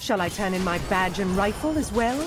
Shall I turn in my badge and rifle as well?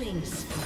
Killing spree.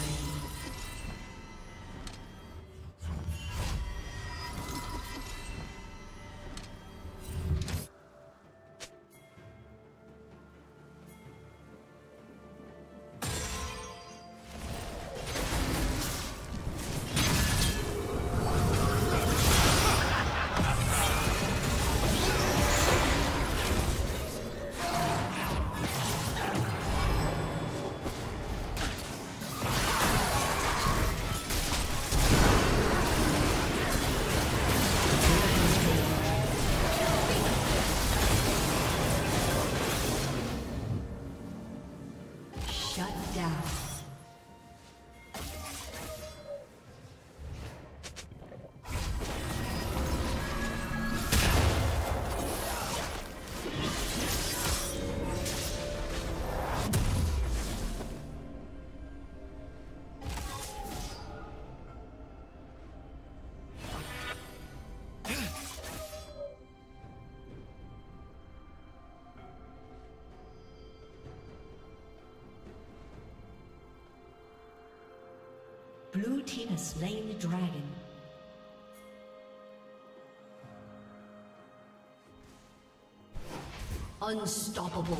Blue team has slain the dragon. Unstoppable.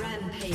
Rampage.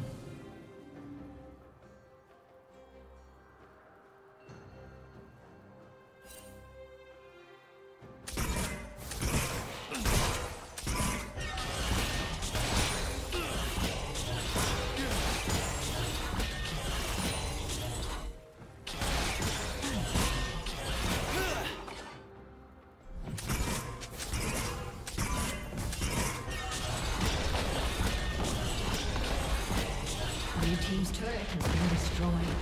Blue team's turret has been destroyed.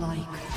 godlike.